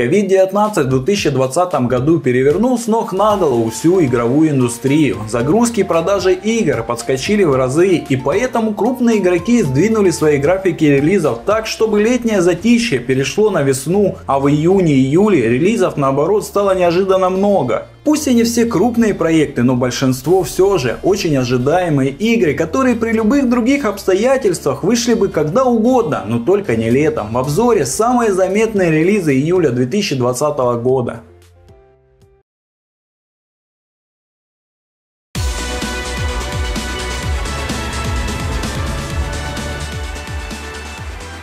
COVID-19 в 2020 году перевернул с ног на голову всю игровую индустрию. Загрузки и продажи игр подскочили в разы, и поэтому крупные игроки сдвинули свои графики релизов так, чтобы летнее затишье перешло на весну, а в июне-июле релизов наоборот стало неожиданно много. Пусть и не все крупные проекты, но большинство все же очень ожидаемые игры, которые при любых других обстоятельствах вышли бы когда угодно, но только не летом. В обзоре самые заметные релизы июля 2020 года.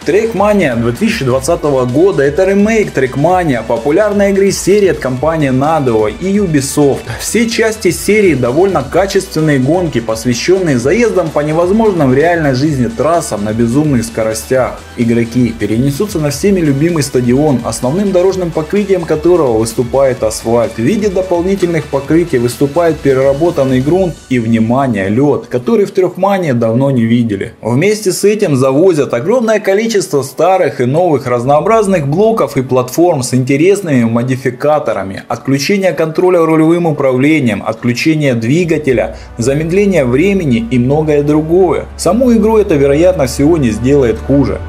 Trackmania 2020 года — это ремейк Trackmania, популярной игры серии от компании Nadeo и Ubisoft. Все части серии — довольно качественные гонки, посвященные заездам по невозможным в реальной жизни трассам на безумных скоростях. Игроки перенесутся на всеми любимый стадион, основным дорожным покрытием которого выступает асфальт. В виде дополнительных покрытий выступает переработанный грунт и, внимание, лед, который в Trackmania давно не видели. Вместе с этим завозят огромное количество старых и новых разнообразных блоков и платформ с интересными модификаторами: отключение контроля рулевым управлением, отключение двигателя, замедление времени и многое другое. Саму игру это, вероятно, всего не сделает хуже.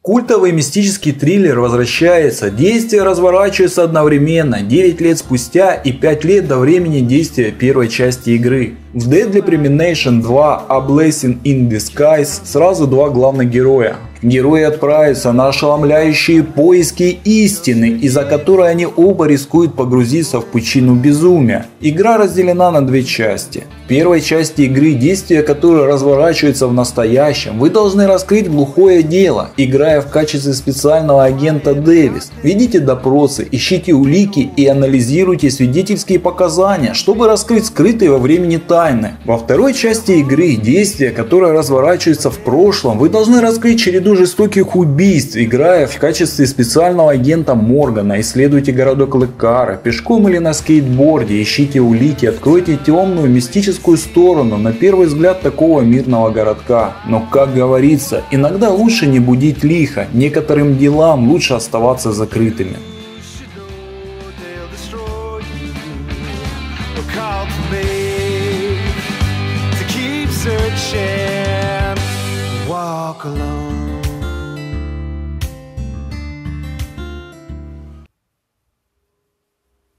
Культовый мистический триллер возвращается, действия разворачиваются одновременно, 9 лет спустя и 5 лет до времени действия первой части игры. В Deadly Premonition 2: A Blessing in Disguise сразу два главных героя. Герои отправятся на ошеломляющие поиски истины, из-за которой они оба рискуют погрузиться в пучину безумия. Игра разделена на две части. В первой части игры, действия которые разворачиваются в настоящем, вы должны раскрыть глухое дело, играя в качестве специального агента Дэвис. Ведите допросы, ищите улики и анализируйте свидетельские показания, чтобы раскрыть скрытые во времени тайны. Во второй части игры, действия которые разворачиваются в прошлом, вы должны раскрыть череду жестоких убийств, играя в качестве специального агента Моргана. Исследуйте городок Лекара пешком или на скейтборде, ищите улики, откройте темную мистическую сторону на первый взгляд такого мирного городка. Но, как говорится, иногда лучше не будить лихо, некоторым делам лучше оставаться закрытыми.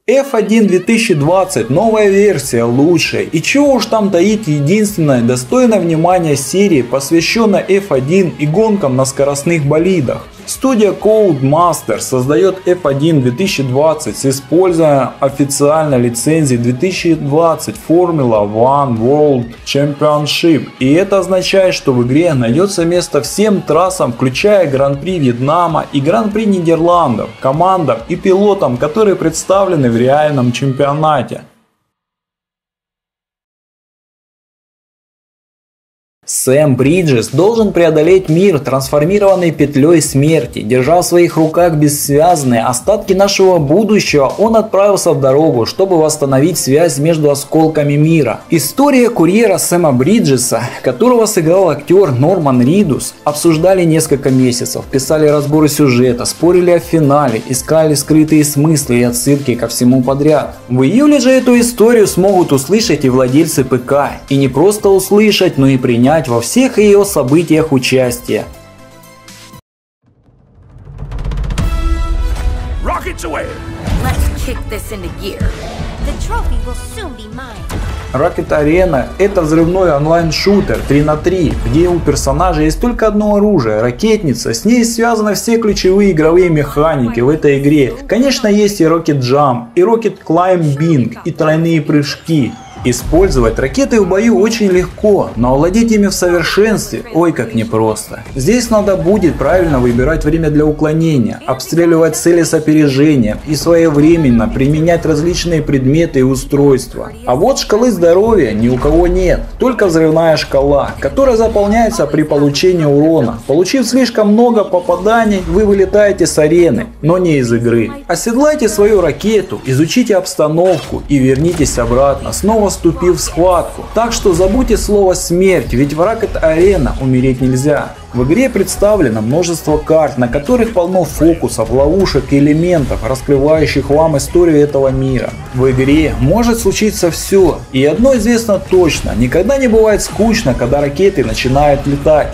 F1 2020 – новая версия, лучшая, и чего уж там таить, единственная достойная внимания серии, посвященная F1 и гонкам на скоростных болидах. Студия Codemasters создает F1 2020 с использованием официальной лицензии 2020 Formula One World Championship, и это означает, что в игре найдется место всем трассам, включая Гран-при Вьетнама и Гран-при Нидерландов, командам и пилотам, которые представлены в реальном чемпионате. Сэм Бриджес должен преодолеть мир, трансформированный петлей смерти. Держа в своих руках бессвязные остатки нашего будущего, он отправился в дорогу, чтобы восстановить связь между осколками мира. История курьера Сэма Бриджеса, которого сыграл актер Норман Ридус, обсуждали несколько месяцев, писали разборы сюжета, спорили о финале, искали скрытые смыслы и отсылки ко всему подряд. В июле же эту историю смогут услышать и владельцы ПК, и не просто услышать, но и принять во всех ее событиях участие. Rockets away. Let's kick this into gear. The trophy will soon be mine. Rocket Arena — это взрывной онлайн-шутер 3 на 3, где у персонажа есть только одно оружие — ракетница. С ней связаны все ключевые игровые механики в этой игре. Конечно, есть и Rocket Jump, и Rocket Climbing, и тройные прыжки. Использовать ракеты в бою очень легко, но овладеть ими в совершенстве ой как непросто. Здесь надо будет правильно выбирать время для уклонения, обстреливать цели с опережением и своевременно применять различные предметы и устройства. А вот шкалы здоровья ни у кого нет, только взрывная шкала, которая заполняется при получении урона. Получив слишком много попаданий, вы вылетаете с арены, но не из игры. Оседлайте свою ракету, изучите обстановку и вернитесь обратно, снова вступив в схватку. Так что забудьте слово «смерть», ведь в Rocket Arena умереть нельзя. В игре представлено множество карт, на которых полно фокусов, ловушек и элементов, раскрывающих вам историю этого мира. В игре может случиться все, и одно известно точно: никогда не бывает скучно, когда ракеты начинают летать.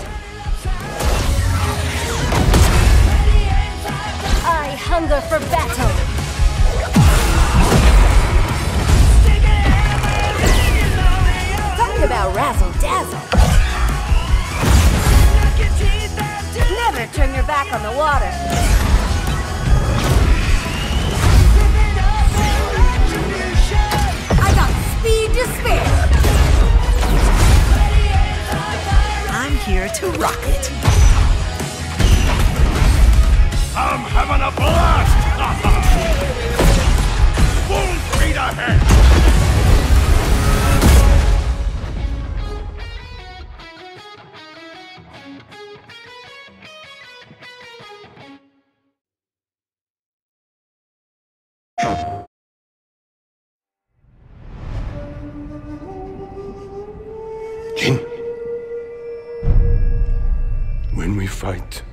When we fight,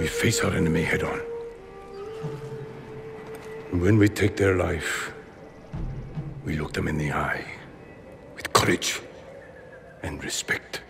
we face our enemy head on. And when we take their life, we look them in the eye with courage and respect.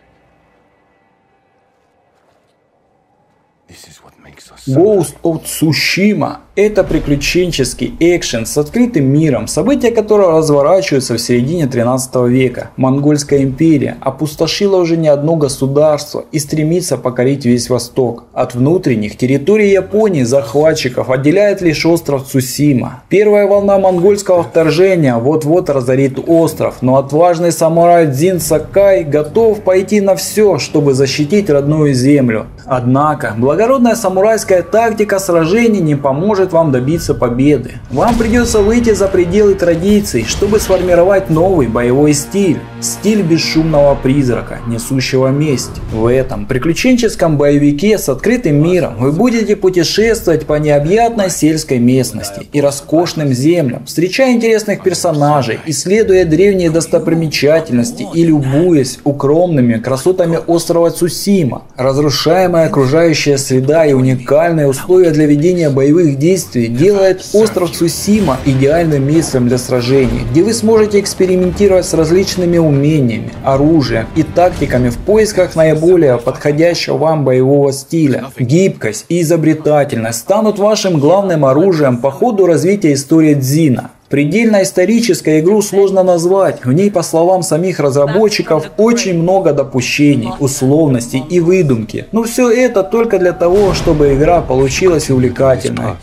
Ghost of Tsushima – это приключенческий экшен с открытым миром, события которого разворачиваются в середине 13 века. Монгольская империя опустошила уже не одно государство и стремится покорить весь Восток. От внутренних территорий Японии захватчиков отделяет лишь остров Цусима. Первая волна монгольского вторжения вот-вот разорит остров, но отважный самурай Дзин Сакай готов пойти на все, чтобы защитить родную землю. Однако, благородная самурайская тактика сражений не поможет вам добиться победы. Вам придется выйти за пределы традиций, чтобы сформировать новый боевой стиль. Стиль бесшумного призрака, несущего месть. В этом приключенческом боевике с открытым миром вы будете путешествовать по необъятной сельской местности и роскошным землям, встречая интересных персонажей, исследуя древние достопримечательности и любуясь укромными красотами острова Цусима. Разрушаемая окружающая среда и уникальные условия для ведения боевых действий делает остров Цусима идеальным местом для сражений, где вы сможете экспериментировать с различными умениями, оружием и тактиками в поисках наиболее подходящего вам боевого стиля. Гибкость и изобретательность станут вашим главным оружием по ходу развития истории Дзина. Предельно историческую игру сложно назвать, в ней, по словам самих разработчиков, очень много допущений, условностей и выдумки. Но все это только для того, чтобы игра получилась увлекательной.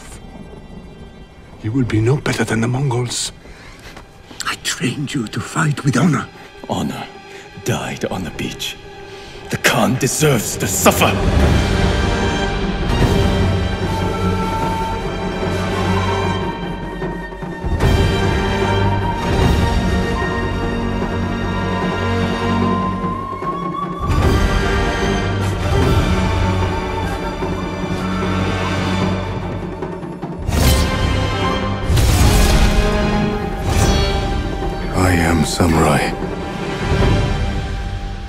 Samurai,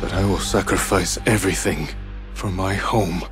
but I will sacrifice everything for my home.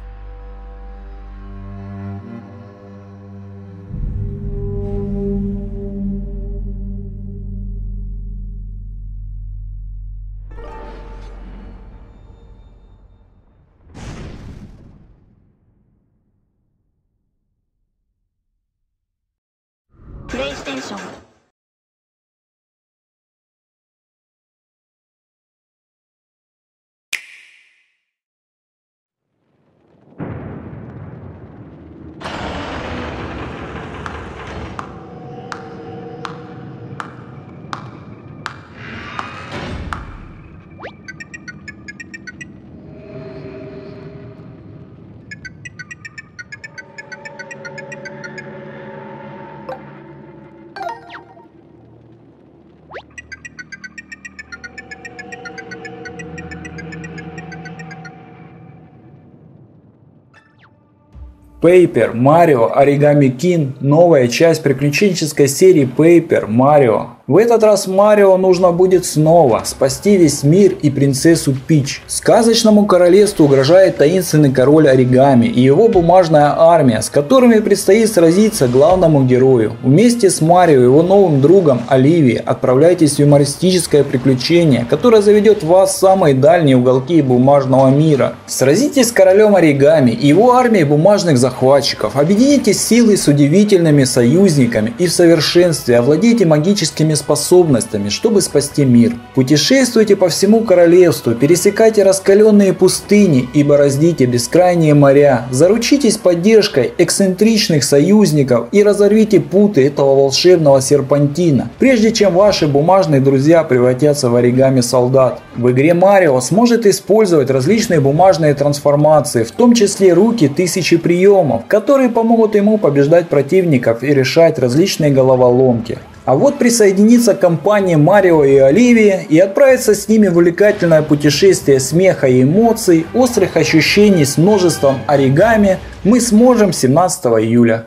Paper Mario: Origami King – новая часть приключенческой серии Paper Mario. В этот раз Марио нужно будет снова спасти весь мир и принцессу Пич. Сказочному королевству угрожает таинственный король оригами и его бумажная армия, с которыми предстоит сразиться главному герою. Вместе с Марио и его новым другом Оливией отправляйтесь в юмористическое приключение, которое заведет вас в самые дальние уголки бумажного мира. Сразитесь с королем оригами и его армией бумажных захватчиков, объедините силы с удивительными союзниками и в совершенстве овладейте магическими способностями, чтобы спасти мир. Путешествуйте по всему королевству, пересекайте раскаленные пустыни и бороздите бескрайние моря. Заручитесь поддержкой эксцентричных союзников и разорвите путы этого волшебного серпантина, прежде чем ваши бумажные друзья превратятся в оригами солдат. В игре Марио сможет использовать различные бумажные трансформации, в том числе руки тысячи приемов, которые помогут ему побеждать противников и решать различные головоломки. А вот присоединиться к компании Марио и Оливии и отправиться с ними в увлекательное путешествие смеха и эмоций, острых ощущений с множеством оригами мы сможем 17 июля.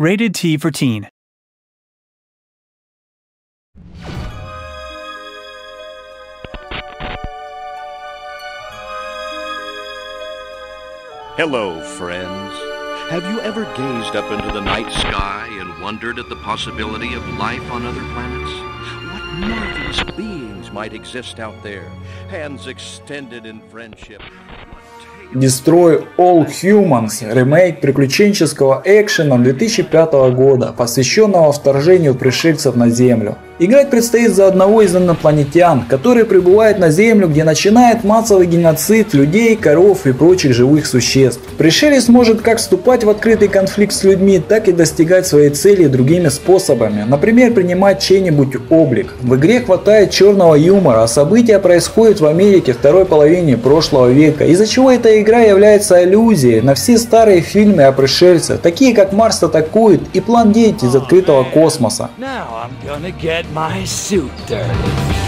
Rated T for Teen. Hello, friends. Have you ever gazed up into the night sky and wondered at the possibility of life on other planets? What marvelous beings might exist out there? Hands extended in friendship. Destroy All Humans – ремейк приключенческого экшена 2005 года, посвященного вторжению пришельцев на Землю. Играть предстоит за одного из инопланетян, который прибывает на Землю, где начинает массовый геноцид людей, коров и прочих живых существ. Пришелец может как вступать в открытый конфликт с людьми, так и достигать своей цели другими способами, например, принимать чей-нибудь облик. В игре хватает черного юмора, а события происходят в Америке второй половине прошлого века, из-за чего эта игра является аллюзией на все старые фильмы о пришельцах, такие как «Марс атакует» и «План 9 из открытого космоса». My suit dirty.